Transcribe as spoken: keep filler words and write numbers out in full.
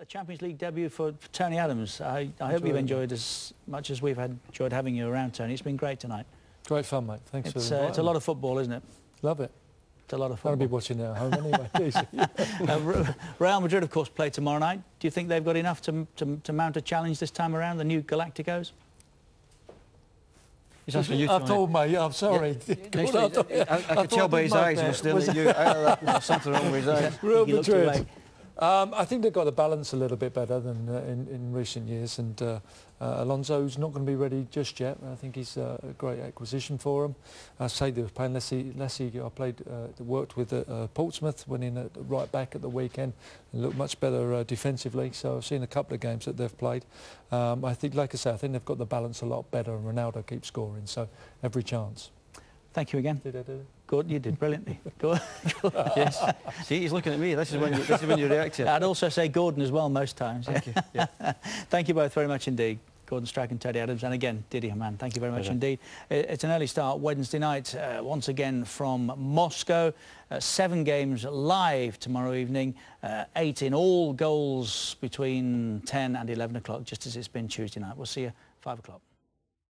a Champions League debut for, for Tony Adams. I, I hope you've enjoyed as much as we've had, enjoyed having you around, Tony. It's been great tonight. Great fun, mate. Thanks it's, for uh, It's a lot of football, isn't it? Love it. It's a lot of football. I'll be watching it at home anyway. uh, Real Madrid, of course, play tomorrow night. Do you think they've got enough to, to, to mount a challenge this time around, the new Galacticos? I told mate, I'm sorry. Yeah. God, I, thought, I, I, I could I tell by his eyes he was still at you. I something wrong with his eyes. Real Madrid. Um, I think they've got the balance a little bit better than uh, in, in recent years, and uh, uh, Alonso's not going to be ready just yet. I think he's uh, a great acquisition for him. I say they were playing Lessie. Lessie, I played, uh, worked with uh, uh, Portsmouth, went in at right back at the weekend, and looked much better uh, defensively. So I've seen a couple of games that they've played. Um, I think, like I say, I think they've got the balance a lot better, and Ronaldo keeps scoring, so every chance. Thank you again. Did I do it? Gordon, you did brilliantly. Gordon, Gordon. Yes. See, he's looking at me. This is when you, this is when you react to it. I'd also say Gordon as well most times. Thank you. Yeah. Thank you both very much indeed. Gordon Strachan, Teddy Adams, and again, Didi Hamann. Thank you very much yeah. indeed. It's an early start Wednesday night, uh, once again from Moscow. Uh, seven games live tomorrow evening, uh, eight in all, goals between ten and eleven o'clock, just as it's been Tuesday night. We'll see you at five o'clock.